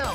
kill!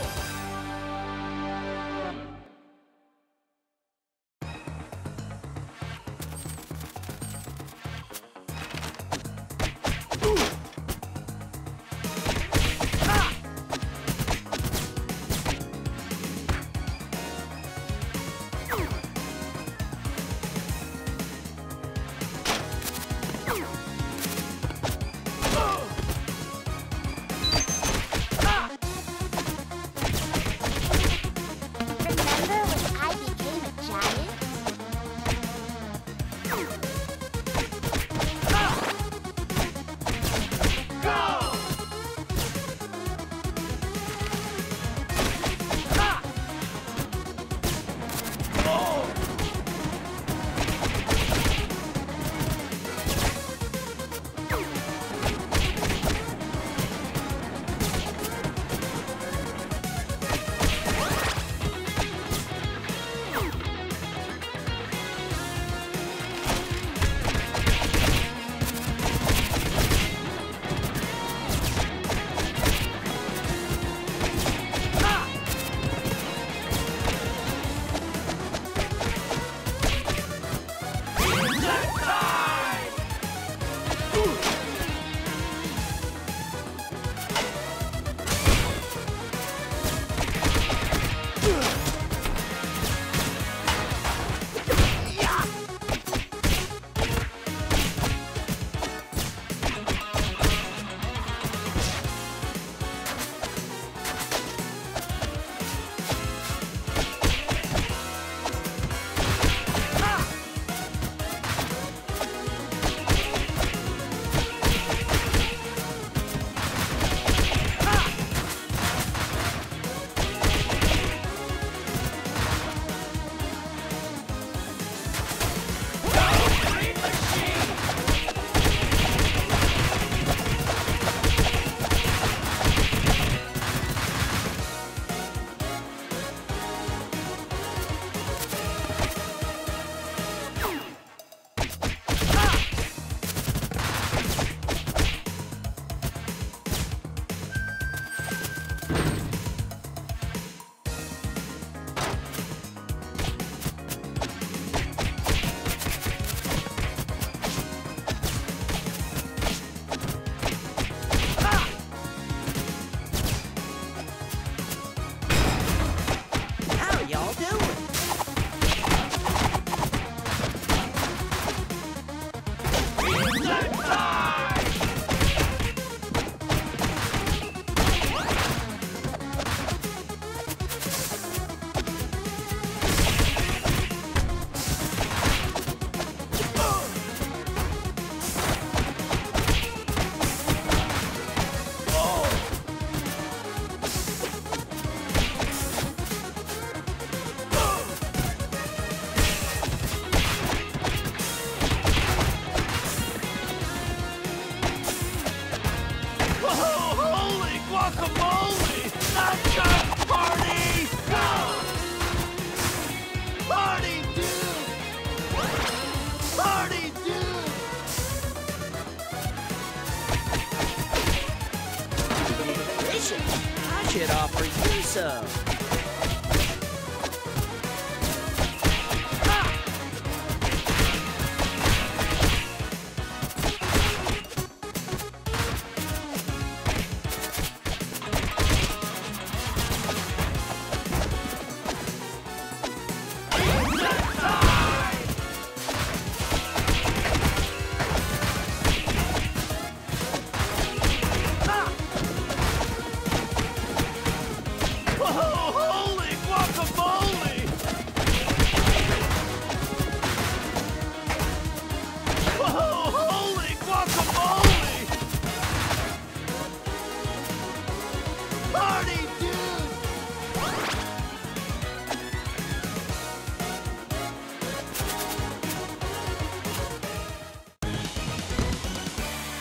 I should offer you some.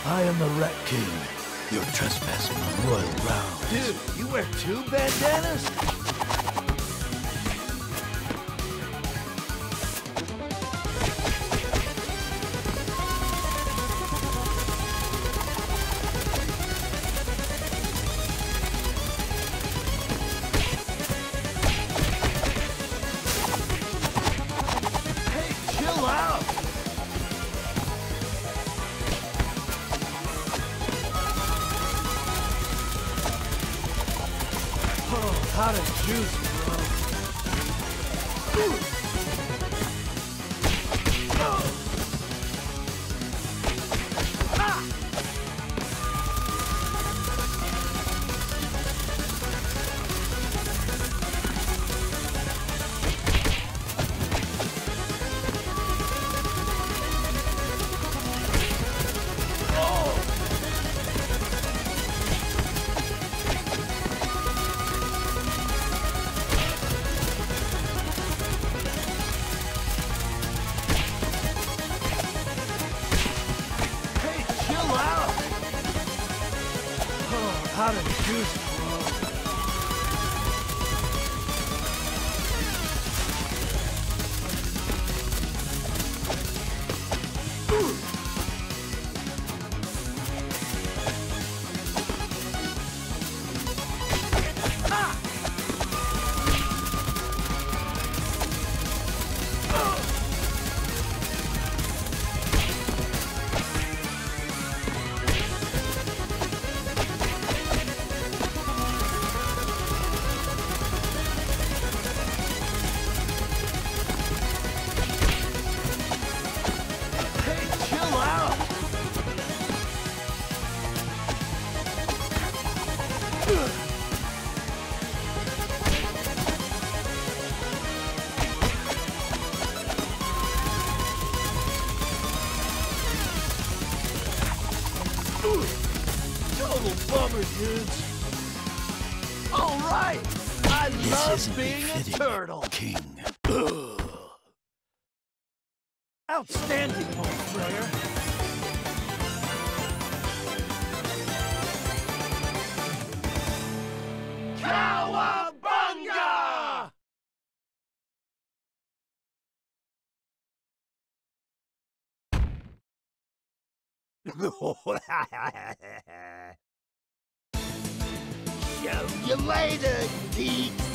I am the Rat King. You're trespassing on royal grounds. Dude, you wear two bandanas? Oh, how to juice, bro. How to juice, bro. Total bummer, dudes. All right, I love being a turtle king. Outstanding, ball player. Show you later, geeks.